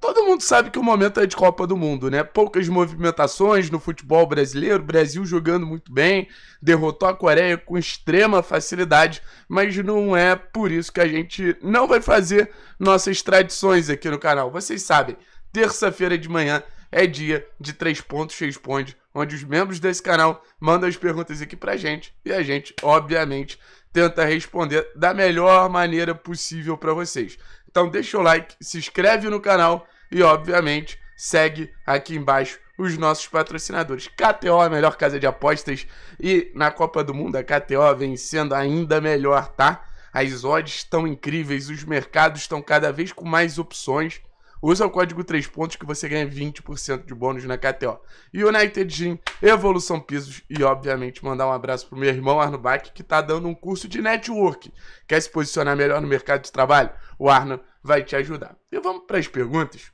Todo mundo sabe que o momento é de Copa do Mundo, né? Poucas movimentações no futebol brasileiro, o Brasil jogando muito bem, derrotou a Coreia com extrema facilidade, mas não é por isso que a gente não vai fazer nossas tradições aqui no canal. Vocês sabem, terça-feira de manhã é dia de 3 Pontos Responde, onde os membros desse canal mandam as perguntas aqui pra gente e a gente, obviamente, tenta responder da melhor maneira possível pra vocês. Então deixa o like, se inscreve no canal e, obviamente, segue aqui embaixo os nossos patrocinadores. KTO, a melhor casa de apostas, e na Copa do Mundo a KTO vem sendo ainda melhor, tá? As odds estão incríveis, os mercados estão cada vez com mais opções. Usa o código 3Pontos que você ganha 20% de bônus na KTO. United Gym, Evolução Pisos e, obviamente, mandar um abraço pro meu irmão Arno Bach, que tá dando um curso de network. Quer se posicionar melhor no mercado de trabalho? O Arno vai te ajudar. E vamos para as perguntas,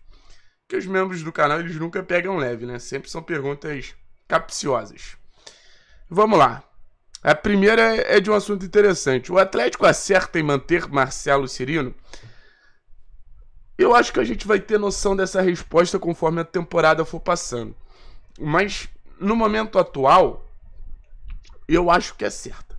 que os membros do canal eles nunca pegam leve, né? Sempre são perguntas capciosas. Vamos lá. A primeira é de um assunto interessante. O Atlético acerta em manter Marcelo Cirino? Eu acho que a gente vai ter noção dessa resposta conforme a temporada for passando. Mas, no momento atual, eu acho que é certa.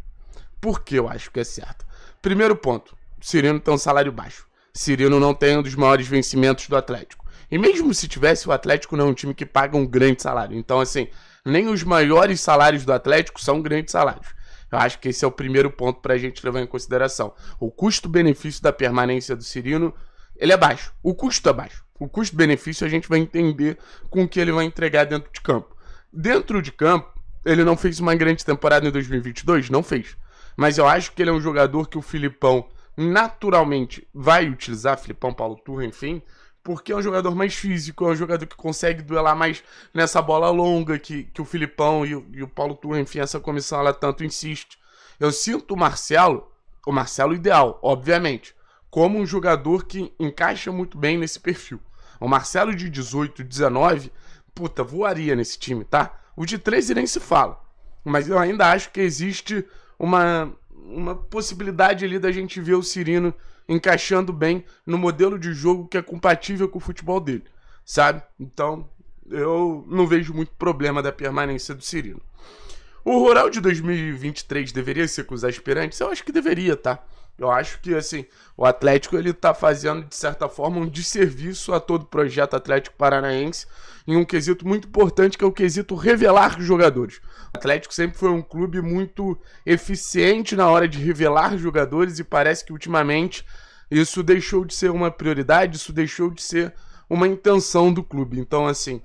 Por que eu acho que é certa? Primeiro ponto, Cirino tem um salário baixo. Cirino não tem um dos maiores vencimentos do Atlético. E mesmo se tivesse, o Atlético não é um time que paga um grande salário. Então, assim, nem os maiores salários do Atlético são grandes salários. Eu acho que esse é o primeiro ponto para a gente levar em consideração. O custo-benefício da permanência do Cirino... ele é baixo, o custo é baixo. O custo-benefício a gente vai entender com o que ele vai entregar dentro de campo. Dentro de campo, ele não fez uma grande temporada em 2022? Não fez. Mas eu acho que ele é um jogador que o Filipão naturalmente vai utilizar, Filipão, Paulo Turra, enfim, porque é um jogador mais físico, é um jogador que consegue duelar mais nessa bola longa que o Filipão e o Paulo Turra, enfim, essa comissão, ela tanto insiste. Eu sinto o Marcelo ideal, obviamente, como um jogador que encaixa muito bem nesse perfil. O Marcelo de 18, 19, puta, voaria nesse time, tá? O de 13 nem se fala. Mas eu ainda acho que existe uma possibilidade ali da gente ver o Cirino encaixando bem no modelo de jogo que é compatível com o futebol dele, sabe? Então, eu não vejo muito problema da permanência do Cirino. O Rural de 2023 deveria ser com os aspirantes? Eu acho que deveria, tá? Eu acho que, assim, o Atlético ele tá fazendo, de certa forma, um desserviço a todo o projeto Atlético Paranaense em um quesito muito importante, que é o quesito revelar jogadores. O Atlético sempre foi um clube muito eficiente na hora de revelar jogadores e parece que, ultimamente, isso deixou de ser uma prioridade, isso deixou de ser uma intenção do clube. Então, assim,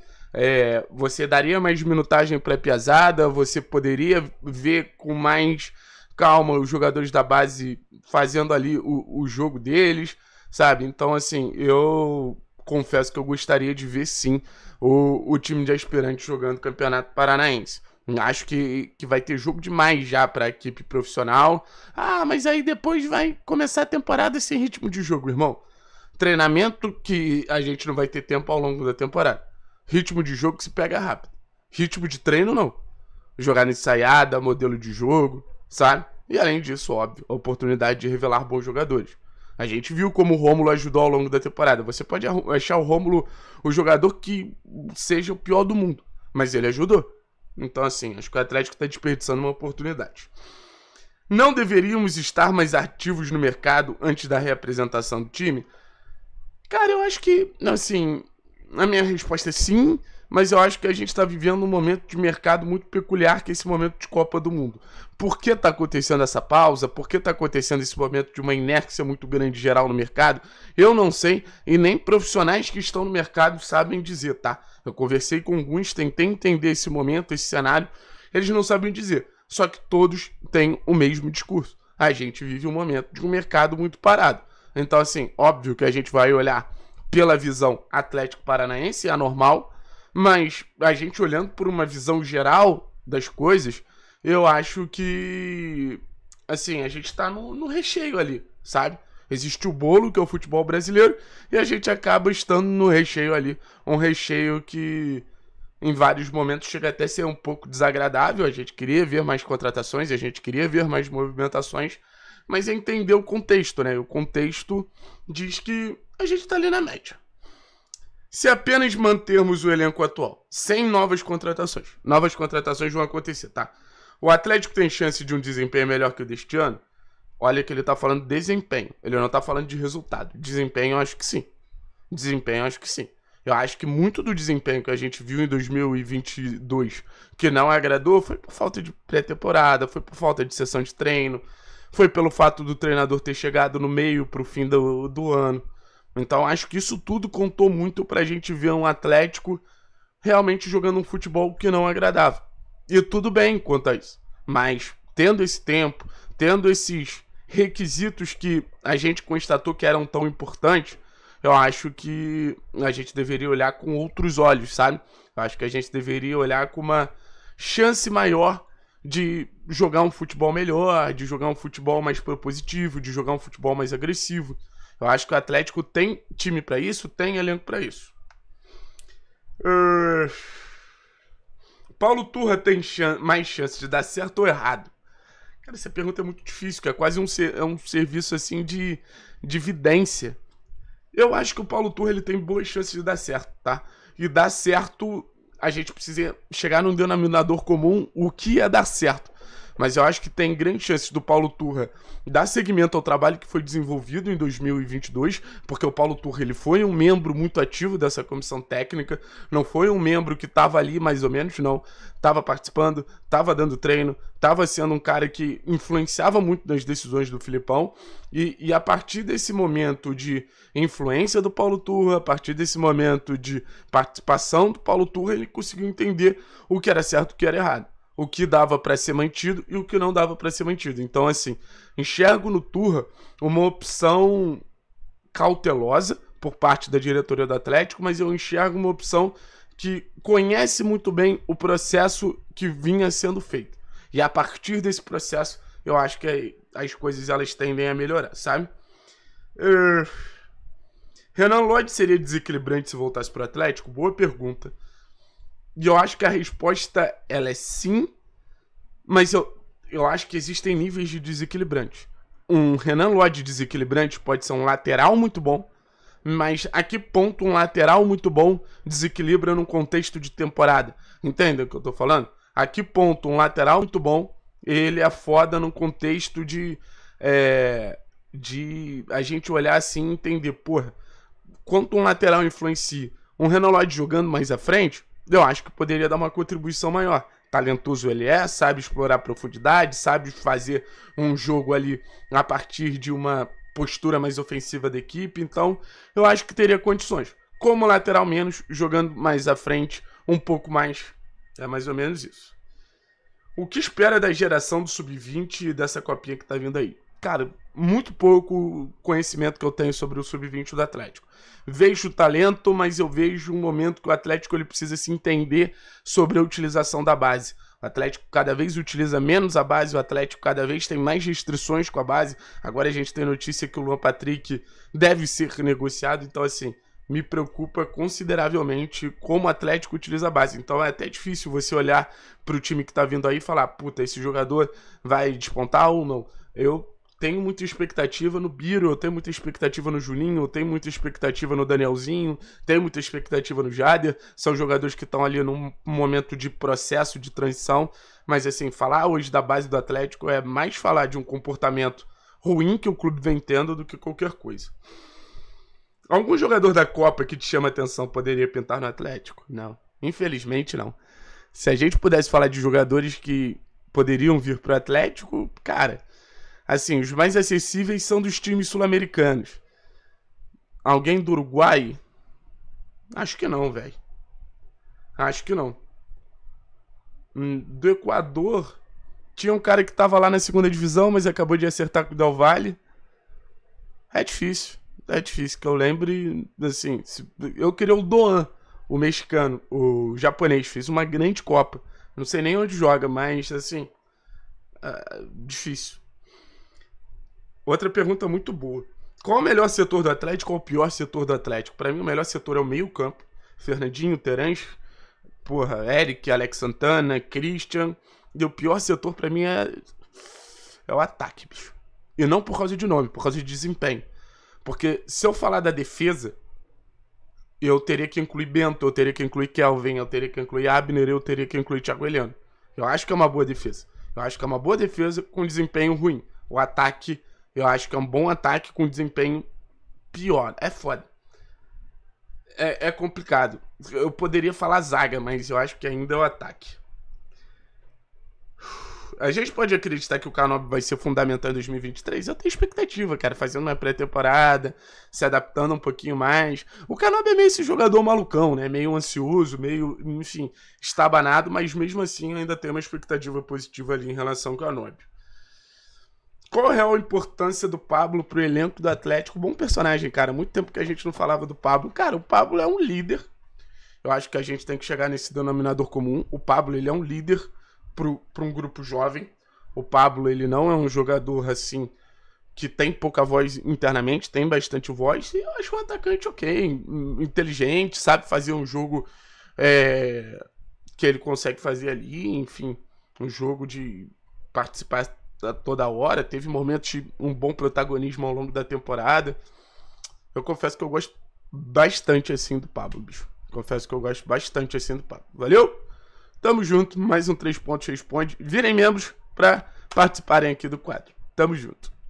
você daria mais minutagem para a Piazada, você poderia ver com mais... calma, os jogadores da base fazendo ali o jogo deles, sabe? Então, assim, eu confesso que eu gostaria de ver, sim, o time de aspirantes jogando Campeonato Paranaense. Acho que vai ter jogo demais já para a equipe profissional. Ah, mas aí depois vai começar a temporada sem ritmo de jogo, irmão. Treinamento que a gente não vai ter tempo ao longo da temporada. Ritmo de jogo que se pega rápido. Ritmo de treino, não. Jogar ensaiada, modelo de jogo... sabe? E além disso, óbvio, a oportunidade de revelar bons jogadores. A gente viu como o Rômulo ajudou ao longo da temporada. Você pode achar o Rômulo o jogador que seja o pior do mundo, mas ele ajudou. Então, assim, acho que o Atlético está desperdiçando uma oportunidade. Não deveríamos estar mais ativos no mercado antes da reapresentação do time? Cara, eu acho que, assim, a minha resposta é sim. Mas eu acho que a gente está vivendo um momento de mercado muito peculiar, que é esse momento de Copa do Mundo. Por que está acontecendo essa pausa? Por que está acontecendo esse momento de uma inércia muito grande geral no mercado? Eu não sei, e nem profissionais que estão no mercado sabem dizer, tá? Eu conversei com alguns, tentei entender esse momento, esse cenário, eles não sabem dizer. Só que todos têm o mesmo discurso. A gente vive um momento de um mercado muito parado. Então, assim, óbvio que a gente vai olhar pela visão Atlético Paranaense, anormal, mas a gente olhando por uma visão geral das coisas, eu acho que, assim, a gente tá no recheio ali, sabe? Existe o bolo, que é o futebol brasileiro, e a gente acaba estando no recheio ali. Um recheio que, em vários momentos, chega até a ser um pouco desagradável. A gente queria ver mais contratações, a gente queria ver mais movimentações, mas é entender o contexto, né? O contexto diz que a gente tá ali na média. se apenas mantermos o elenco atual, sem novas contratações vão acontecer, tá? O Atlético tem chance de um desempenho melhor que o deste ano? Olha que ele tá falando desempenho, ele não tá falando de resultado. Desempenho eu acho que sim. Desempenho eu acho que sim. Eu acho que muito do desempenho que a gente viu em 2022 que não agradou foi por falta de pré-temporada, foi por falta de sessão de treino, foi pelo fato do treinador ter chegado no meio pro fim do ano. Então acho que isso tudo contou muito pra gente ver um Atlético realmente jogando um futebol que não agradava. E tudo bem quanto a isso, mas tendo esse tempo, tendo esses requisitos que a gente constatou que eram tão importantes, eu acho que a gente deveria olhar com outros olhos, sabe? Eu acho que a gente deveria olhar com uma chance maior de jogar um futebol melhor, de jogar um futebol mais propositivo, de jogar um futebol mais agressivo. Eu acho que o Atlético tem time pra isso, tem elenco pra isso. Paulo Turra tem mais chance de dar certo ou errado? Cara, essa pergunta é muito difícil, que é quase um serviço assim de vidência. Eu acho que o Paulo Turra ele tem boas chances de dar certo, tá? E dar certo, a gente precisa chegar num denominador comum, o que é dar certo. Mas eu acho que tem grandes chances do Paulo Turra dar seguimento ao trabalho que foi desenvolvido em 2022, porque o Paulo Turra ele foi um membro muito ativo dessa comissão técnica, não foi um membro que estava ali mais ou menos, não. Estava participando, estava dando treino, estava sendo um cara que influenciava muito nas decisões do Filipão, e a partir desse momento de influência do Paulo Turra, a partir desse momento de participação do Paulo Turra, ele conseguiu entender o que era certo e o que era errado, o que dava para ser mantido e o que não dava para ser mantido. Então, assim, enxergo no Turra uma opção cautelosa por parte da diretoria do Atlético, mas eu enxergo uma opção que conhece muito bem o processo que vinha sendo feito. E a partir desse processo, eu acho que as coisas elas tendem a melhorar, sabe? Renan Lodi seria desequilibrante se voltasse para o Atlético? Boa pergunta. E eu acho que a resposta, ela é sim, mas eu acho que existem níveis de desequilibrante. Um Renan Lodi desequilibrante pode ser um lateral muito bom, mas a que ponto um lateral muito bom desequilibra num contexto de temporada? Entende o que eu tô falando? A que ponto um lateral muito bom, ele é foda num contexto de a gente olhar assim e entender, porra, quanto um lateral influencia um Renan Lodi jogando mais à frente, eu acho que poderia dar uma contribuição maior. Talentoso ele é, sabe explorar profundidade, sabe fazer um jogo ali a partir de uma postura mais ofensiva da equipe. Então, eu acho que teria condições. Como lateral menos, jogando mais à frente, um pouco mais. É mais ou menos isso. O que espera da geração do Sub-20 e dessa copinha que tá vindo aí? Cara, muito pouco conhecimento que eu tenho sobre o Sub-20 do Atlético. Vejo talento, mas eu vejo um momento que o Atlético ele precisa se entender sobre a utilização da base. O Atlético cada vez utiliza menos a base, o Atlético cada vez tem mais restrições com a base. Agora a gente tem notícia que o Luan Patrick deve ser negociado, então assim, me preocupa consideravelmente como o Atlético utiliza a base. Então é até difícil você olhar para o time que tá vindo aí e falar, puta, esse jogador vai despontar ou não. Eu tenho muita expectativa no Biro, eu tenho muita expectativa no Juninho, eu tenho muita expectativa no Danielzinho, tenho muita expectativa no Jader. São jogadores que estão ali num momento de processo, de transição. Mas assim, falar hoje da base do Atlético é mais falar de um comportamento ruim que o clube vem tendo do que qualquer coisa. Algum jogador da Copa que te chama atenção poderia pintar no Atlético? Não. Infelizmente, não. Se a gente pudesse falar de jogadores que poderiam vir pro Atlético, cara, assim, os mais acessíveis são dos times sul-americanos. Alguém do Uruguai? Acho que não, velho. Acho que não. Do Equador, tinha um cara que tava lá na segunda divisão, mas acabou de acertar com o Del Valle. É difícil. É difícil, que eu lembre, assim, eu queria o Doan, o mexicano, o japonês. Fez uma grande Copa. Não sei nem onde joga, mas, assim, difícil. Outra pergunta muito boa. Qual o melhor setor do Atlético? Qual o pior setor do Atlético? Pra mim, o melhor setor é o meio-campo. Fernandinho, Terence, porra, Eric, Alex Santana, Christian. E o pior setor pra mim é o ataque, bicho. E não por causa de nome, por causa de desempenho. Porque se eu falar da defesa, eu teria que incluir Bento, eu teria que incluir Kelvin, eu teria que incluir Abner, eu teria que incluir Thiago Heleno. Eu acho que é uma boa defesa. Eu acho que é uma boa defesa com desempenho ruim. O ataque, eu acho que é um bom ataque com desempenho pior. É foda. É complicado. Eu poderia falar zaga, mas eu acho que ainda é o ataque. A gente pode acreditar que o Canobb vai ser fundamental em 2023? Eu tenho expectativa, cara, fazendo uma pré-temporada, se adaptando um pouquinho mais. O Canobb é meio esse jogador malucão, né? Meio ansioso, meio, enfim, estabanado, mas mesmo assim ainda tem uma expectativa positiva ali em relação ao Canobb. Qual é a real importância do Pablo pro elenco do Atlético? Bom personagem, cara. Muito tempo que a gente não falava do Pablo. Cara, o Pablo é um líder. Eu acho que a gente tem que chegar nesse denominador comum. O Pablo, ele é um líder para um grupo jovem. O Pablo, ele não é um jogador assim que tem pouca voz internamente, tem bastante voz, e eu acho um atacante ok, inteligente, sabe fazer um jogo que ele consegue fazer ali, enfim, um jogo de participar toda hora. Teve momentos de um bom protagonismo ao longo da temporada. Eu confesso que eu gosto bastante assim do Pablo, bicho. Confesso que eu gosto bastante assim do Pablo. Valeu! Tamo junto, mais um 3 Pontos Responde. Virem membros pra participarem aqui do quadro. Tamo junto.